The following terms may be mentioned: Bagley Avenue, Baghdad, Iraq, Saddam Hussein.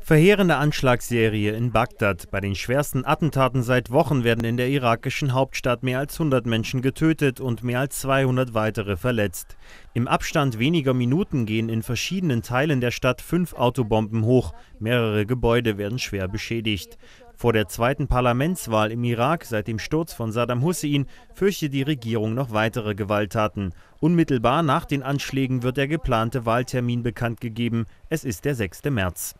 Verheerende Anschlagsserie in Bagdad. Bei den schwersten Attentaten seit Wochen werden in der irakischen Hauptstadt mehr als 100 Menschen getötet und mehr als 200 weitere verletzt. Im Abstand weniger Minuten gehen in verschiedenen Teilen der Stadt 5 Autobomben hoch. Mehrere Gebäude werden schwer beschädigt. Vor der zweiten Parlamentswahl im Irak seit dem Sturz von Saddam Hussein fürchtet die Regierung noch weitere Gewalttaten. Unmittelbar nach den Anschlägen wird der geplante Wahltermin bekannt gegeben. Es ist der 6. März.